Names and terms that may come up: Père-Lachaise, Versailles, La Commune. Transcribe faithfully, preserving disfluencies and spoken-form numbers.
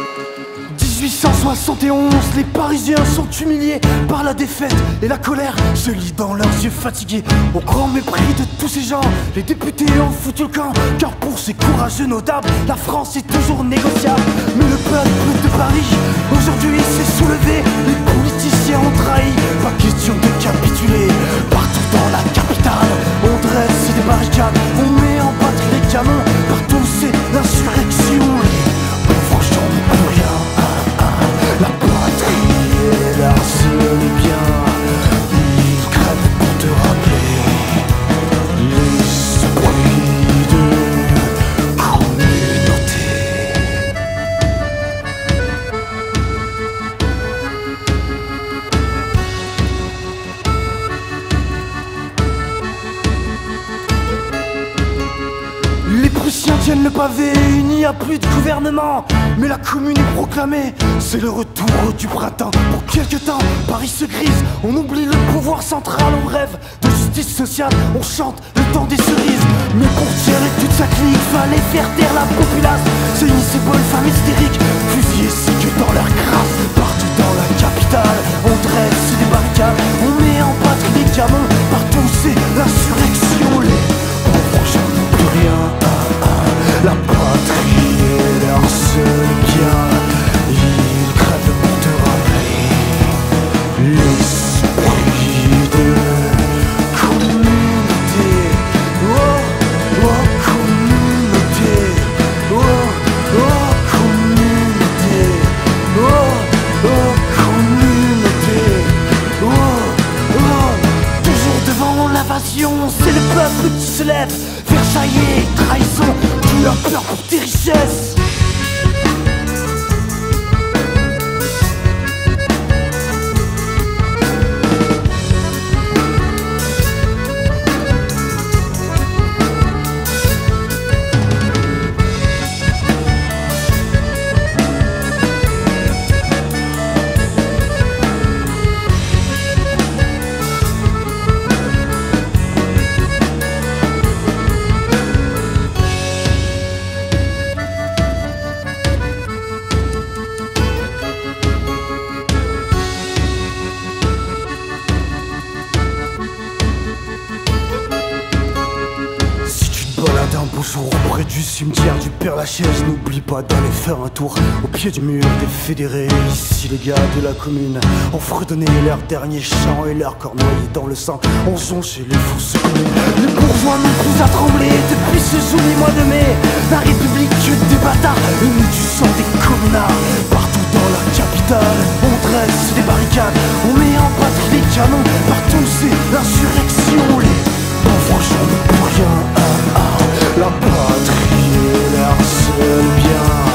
mille huit cent soixante et onze, les Parisiens sont humiliés par la défaite et la colère se lit dans leurs yeux fatigués. Au grand mépris de tous ces gens, les députés ont foutu le camp, car pour ces courageux notables, la France est toujours négociable. Mais le peuple de Paris, aujourd'hui, s'est soulevé. Les politiciens ont trahi, pas question de capituler. Partout dans la capitale, on dresse des barricades, on met en battre les canons. Partout c'est l'insurrection, les pauvres gens n'ont plus rien. La poitrine est leur seul bien. Ils crèvent pour te rappeler les bruits de communauté. Les Prussiens tiennent le pavé, il n'y a plus de gouvernement, mais la Commune est proclamée, c'est le retour du printemps. Pour quelque temps, Paris se grise, on oublie le pouvoir central, on rêve de justice sociale, on chante le temps des cerises. Mais pour tirer toute sa clique, fallait faire taire la populace. C'est une bonne femme hystérique, fusillée si que dans leur crasse. Partout dans la capitale, on dresse des barricades, on met en patrie des gamins. Partout c'est l'insurrection, les pauvres gens n'ont plus rien. Ah, ah, la patrie est leur seul bien. Ils crèvent pour te rappeler l'esprit de communauté. Oh, oh, communauté. Oh, oh, communauté. Oh, oh, communauté. Oh, oh. Toujours devant l'invasion, c'est le peuple qui se lève. Versailles, trahison, tu as peur pour tes richesses. Bonjour auprès du cimetière du Père-Lachaise, n'oublie pas d'aller faire un tour au pied du mur des fédérés. Ici les gars de la Commune ont fredonné leurs derniers chants et leurs corps noyés dans le sang ont jonché les fosses communes. Le bourgeois ne plus à trembler depuis ce joli mois de mai. La République des bâtards est née du sang des communards. Partout dans la capitale, on dresse des barricades, on met en patrie les canons. Partout c'est l'insurrection, les pauvres gens n'ont plus rien. La patrie est leur seul bien.